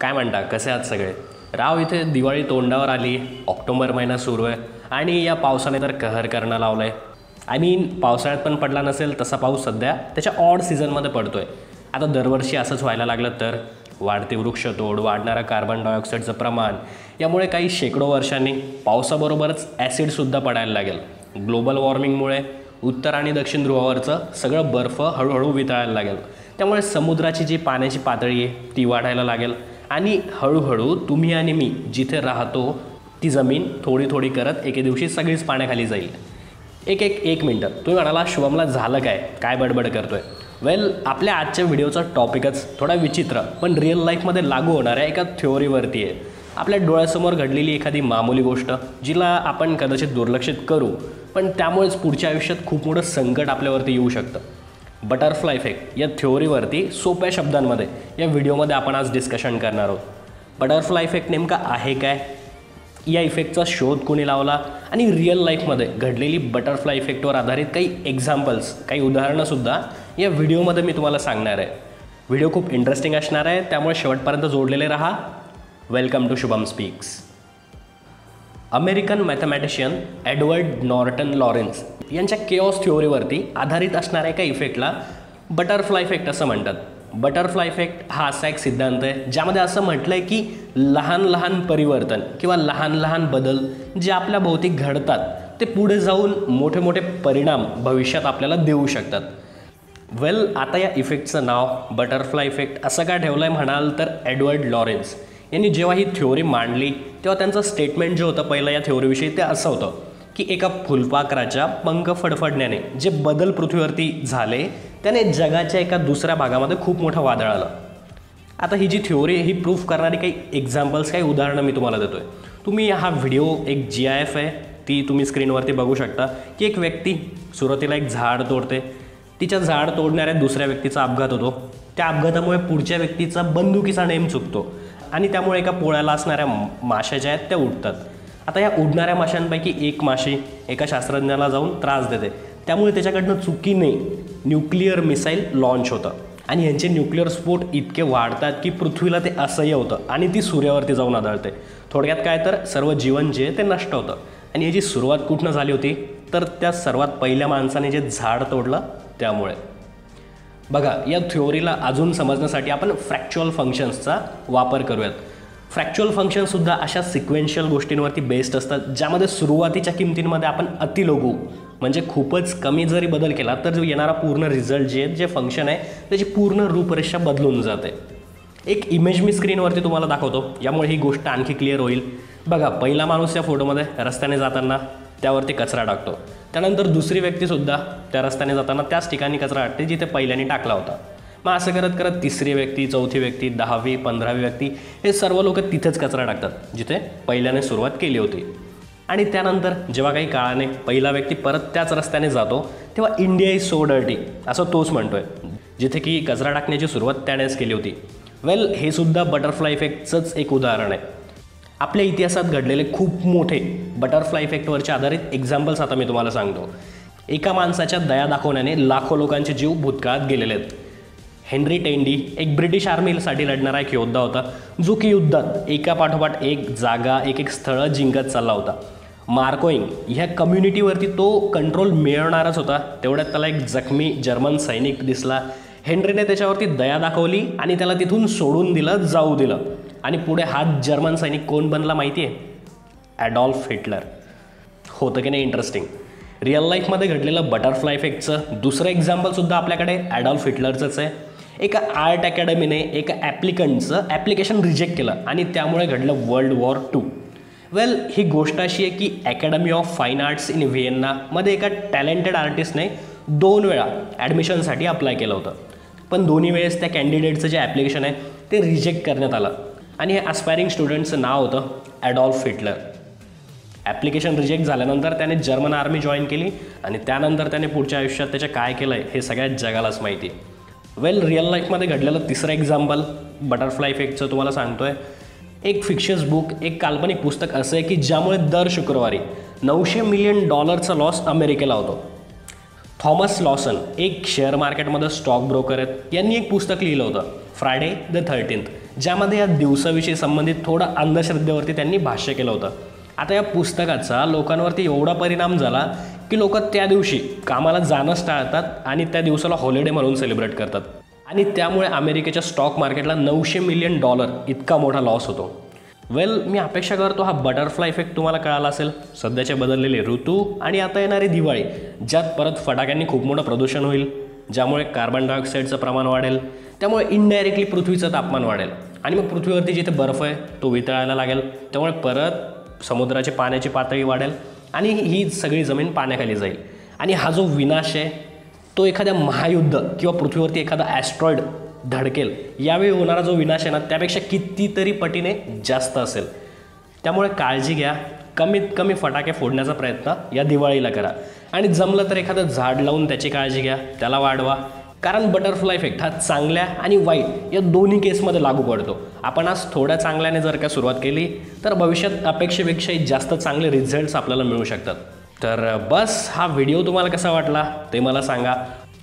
काय म्हणता, कसे आहात सगळे? राव, इथे दिवाळी तोंडावर आली, ऑक्टोबर महिना सुरू आहे आणि या पावसाने तर कहर करणं लावलं आहे. आय मीन पावसाळ्यात पण पडला नसेल तसा पाऊस सध्या त्याच्या ऑड सीझनमध्ये पडतो आहे. आता दरवर्षी असंच व्हायला लागलं तर वाढते वृक्षतोड, वाढणारा कार्बन डायऑक्साईडचं प्रमाण, यामुळे काही शेकडो वर्षांनी पावसाबरोबरच ॲसिडसुद्धा पडायला लागेल. ग्लोबल वॉर्मिंगमुळे उत्तर आणि दक्षिण ध्रुवावरचं सगळं बर्फ हळूहळू वितळायला लागेल. त्यामुळे समुद्राची जी पाण्याची पातळी आहे ती वाढायला लागेल आणि हळूहळू तुम्ही आणि मी जिथे राहतो ती जमीन थोडी थोडी करत एके दिवशी सगळीच पाण्याखाली जाईल. एक एक एक मिनटं तुम्ही म्हणाला, शुभमला झालं काय, काय बडबड करतो आहे? वेल, आपल्या आजच्या व्हिडिओचा टॉपिकच थोडा विचित्र पण रिअल लाईफमध्ये लागू होणाऱ्या एका थ्योरीवरती आहे. आपल्या डोळ्यासमोर घडलेली एखादी मामूली गोष्ट जिला आपण कदाचित दुर्लक्षित करू पण त्यामुळेच पुढच्या आयुष्यात खूप मोठं संकट आपल्यावरती येऊ शकतं. बटरफ्लाय इफेक्ट या थ्योरीवरती सोप्या शब्दांमध्ये या व्हिडिओमध्ये आपण आज डिस्कशन करणार आहोत. बटरफ्लाय इफेक्ट नेमका आहे काय, या इफेक्टचा शोध कोणी लावला आणि रिअल लाईफमध्ये घडलेली बटरफ्लाय इफेक्टवर आधारित काही एक्झाम्पल्स, काही उदाहरणंसुद्धा या व्हिडिओमध्ये मी तुम्हाला सांगणार आहे. व्हिडिओ खूप इंटरेस्टिंग असणार आहे त्यामुळे शेवटपर्यंत जोडलेले राहा. Welcome to Shubham speaks. American mathematician Edward Norton Lawrence यांच्या केऑस थ्योरीवरती आधारित असणाऱ्या एका इफेक्टला बटरफ्लाय इफेक्ट असं म्हणतात. बटरफ्लाय इफेक्ट हा असा एक सिद्धांत आहे ज्यामध्ये असं म्हटलं आहे की लहान लहान परिवर्तन किंवा लहान लहान बदल जे आपल्या भोवती घडतात ते पुढे जाऊन मोठे मोठे परिणाम भविष्यात आपल्याला देऊ शकतात. वेल, आता या इफेक्टचं नाव बटरफ्लाय इफेक्ट असं का ठेवलं आहे म्हणाल तर एडवर्ड लॉरेन्स यांनी जेव्हा ही थ्योरी मांडली तेव्हा त्यांचं स्टेटमेंट जे होतं पहिलं या थ्योरीविषयी ते असं होतं की एका फुलपाखराच्या पंख फडफडण्याने जे बदल पृथ्वीवरती झाले त्याने जगाच्या एका दुसऱ्या भागामध्ये खूप मोठं वादळ आलं. आता ही जी थ्योरी ही प्रूफ करणारी काही एक्झाम्पल्स, काही उदाहरणं मी तुम्हाला देतो आहे. तुम्ही हा व्हिडिओ एक GIF आहे ती तुम्ही स्क्रीनवरती बघू शकता की एक व्यक्ती सुरुवातीला एक झाड तोडते, तिच्या झाड तोडणाऱ्या दुसऱ्या व्यक्तीचा अपघात होतो, त्या अपघातामुळे पुढच्या व्यक्तीचा बंदुकीचा नेम चुकतो आणि त्यामुळे एका पोळ्याला असणाऱ्या माशा ज्या आहेत त्या उडतात. आता या उडणाऱ्या माशांपैकी एक माशी एका शास्त्रज्ञाला जाऊन त्रास देते त्यामुळे त्याच्याकडनं चुकीने न्यूक्लिअर मिसाईल लॉन्च होतं आणि यांचे न्यूक्लिअर स्फोट इतके वाढतात की पृथ्वीला ते असह्य होतं आणि ती सूर्यावरती जाऊन आदळते. थोडक्यात काय तर सर्व जीवन जे ते नष्ट होतं. आणि याची सुरुवात कुठनं झाली होती तर त्या सर्वात पहिल्या माणसाने जे झाड तोडलं त्यामुळे. बघा, या थ्योरीला अजून समजण्यासाठी आपण फ्रॅक्च्युअल फंक्शन्सचा वापर करूयात. फ्रॅक्च्युअल फंक्शनसुद्धा अशा सिक्वेन्शियल गोष्टींवरती बेस्ड असतात ज्यामध्ये सुरुवातीच्या किमतींमध्ये आपण अतिलघु म्हणजे खूपच कमी जरी बदल केला तर जो येणारा पूर्ण रिझल्ट जे फंक्शन आहे त्याची पूर्ण रूपरेषा बदलून जाते. एक इमेज मी स्क्रीनवरती तुम्हाला दाखवतो यामुळे ही गोष्ट आणखी क्लिअर होईल. बघा, पहिला माणूस या फोटोमध्ये रस्त्याने जाताना त्यावरती कचरा टाकतो, त्यानंतर दुसरी व्यक्तीसुद्धा त्या रस्त्याने जाताना त्याच ठिकाणी कचरा टाकते जिथे पहिल्याने टाकला होता. मग असं करत करत तिसरी व्यक्ती, चौथी व्यक्ती, 10वी 15वी व्यक्ती हे सर्व लोक तिथेच कचरा टाकतात जिथे पहिल्याने सुरुवात केली होती. आणि त्यानंतर जेव्हा काही काळाने पहिला व्यक्ती परत त्याच रस्त्याने जातो तेव्हा इंडिया इज सो डर्टी असं तोच म्हणतो आहे, जिथे की कचरा टाकण्याची सुरुवात त्यानेच केली होती. वेल, हे सुद्धा बटरफ्लाय इफेक्टचंच एक उदाहरण आहे. आपल्या इतिहासात घडलेले खूप मोठे बटरफ्लाय इफेक्टवरच्या आधारित एक्झाम्पल्स आता मी तुम्हाला सांगतो. एका माणसाच्या दया दाखवण्याने लाखो लोकांचे जीव भूतकाळात गेलेले आहेत. हेनरी टेंडी एक ब्रिटिश आर्मीसाठी लढणारा एक योद्धा होता जो की युद्धात एकापाठोपाठ एक जागा, एक एक स्थळं जिंकत चालला होता. मार्कोइंग ह्या कम्युनिटीवरती तो कंट्रोल मिळवणारच होता, तेवढ्यात त्याला एक जखमी जर्मन सैनिक दिसला. हेनरीने त्याच्यावरती दया दाखवली आणि त्याला तिथून सोडून दिलं, जाऊ दिलं. आणि पुढे हा जर्मन सैनिक कोण बनला माहिती आहे? Adolf Hitler. होतं की नाही इंटरेस्टिंग? रिअल लाईफमध्ये घडलेलं बटरफ्लाय इफेक्टचं दुसरं एक्झाम्पलसुद्धा आपल्याकडे ॲडॉल्फ हिटलरचंच आहे. एका आर्ट अकॅडमीने एका ॲप्लिकंटचं ॲप्लिकेशन रिजेक्ट केलं आणि त्यामुळे घडलं World War II. वेल, ही गोष्ट अशी आहे की academy of fine arts in व्हिएन्नामध्ये एका टॅलेंटेड आर्टिस्टने 2 वेळा ॲडमिशनसाठी अप्लाय केलं होतं पण दोन्ही वेळेस त्या कॅन्डिडेटचं जे ॲप्लिकेशन आहे ते रिजेक्ट करण्यात आलं आणि हे अस्पायरिंग स्टुडंटचं नाव होतं ॲडॉल्फ हिटलर. ॲप्लिकेशन रिजेक्ट झाल्यानंतर त्याने जर्मन आर्मी जॉईन केली आणि त्यानंतर त्याने पुढच्या आयुष्यात त्याच्या काय केलं आहे हे सगळ्यात जगालाच माहिती आहे. वेल, रिअल लाईफमध्ये घडलेलं तिसरं एक्झाम्पल बटरफ्लाय इफेक्टचं तुम्हाला सांगतो आहे. एक फिक्शस बुक, एक काल्पनिक पुस्तक असं आहे की ज्यामुळे दर शुक्रवारी $900 मिलियन लॉस अमेरिकेला होतो. थॉमस लॉसन एक शेअर मार्केटमध्ये स्टॉक ब्रोकर आहेत, यांनी एक पुस्तक लिहिलं होतं फ्रायडे द 13th. ज्यामध्ये या दिवसाविषयी संबंधित थोडा अंधश्रद्धेवरती त्यांनी भाष्य केलं होतं। आता या पुस्तकाचा लोकांवरती एवढा परिणाम झाला की लोक त्या दिवशी कामाला जाणंच टाळतात आणि त्या दिवसाला हॉलिडे म्हणून सेलिब्रेट करतात आणि त्यामुळे अमेरिकेच्या स्टॉक मार्केटला $900 मिलियन इतका मोठा लॉस होतो। वेल, मी अपेक्षा करतो हा बटरफ्लाय इफेक्ट तुम्हाला कळाला असेल। सध्याचे बदललेले ऋतू आणि आता येणारी दिवाळी ज्यात परत फटाक्यांनी खूप मोठं प्रदूषण होईल, ज्यामुळे कार्बन डायऑक्साइडचं प्रमाण वाढेल, त्यामुळे इनडायरेक्टली पृथ्वीचं तापमान वाढेल आणि मग पृथ्वीवरती जिथे बर्फ आहे तो वितळायला लागेल, त्यामुळे परत समुद्राची पाण्याची पातळी वाढेल आणि ही सगळी जमीन पाण्याखाली जाईल। आणि हा जो विनाश आहे तो एखाद्या महायुद्ध किंवा पृथ्वीवरती एखादा ॲस्ट्रॉइड धडकेल यावेळी होणारा जो विनाश आहे ना त्यापेक्षा कितीतरी पटीने जास्त असेल। त्यामुळे काळजी घ्या, कमीत कमी फटाके फोडण्याचा प्रयत्न या दिवाळीला करा आणि जमलं तर एखादं झाड लावून त्याची काळजी घ्या, त्याला वाढवा, कारण बटरफ्लाय इफेक्ट हा चांगल्या आणि वाईट या दोन्ही केसमध्ये लागू पडतो। आपण आज थोड्या चांगल्याने जर का सुरुवात केली तर भविष्यात अपेक्षेपेक्षाही जास्त चांगले रिझल्ट्स आपल्याला मिळू शकतात। तर बस, हा व्हिडिओ तुम्हाला कसा वाटला ते मला सांगा।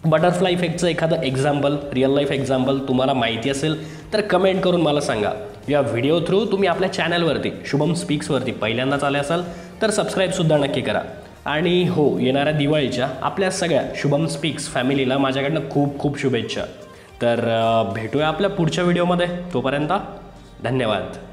बटरफ्लाय इफेक्टचं एखादं एक्झाम्पल, रिअल लाईफ एक्झाम्पल तुम्हाला माहिती असेल तर कमेंट करून मला सांगा। या व्हिडिओ थ्रू तुम्ही आपल्या चॅनलवरती शुभम स्पीक्सवरती पहिल्यांदाच आले असाल तर सबस्क्राईबसुद्धा नक्की करा। आणि हो, येणाऱ्या दिवाळीच्या आपल्या सगळ्या शुभम स्पीक्स फॅमिलीला माझ्याकडनं खूप खूप शुभेच्छा। तर भेटूया आपल्या पुढच्या व्हिडिओमध्ये, तोपर्यंत धन्यवाद।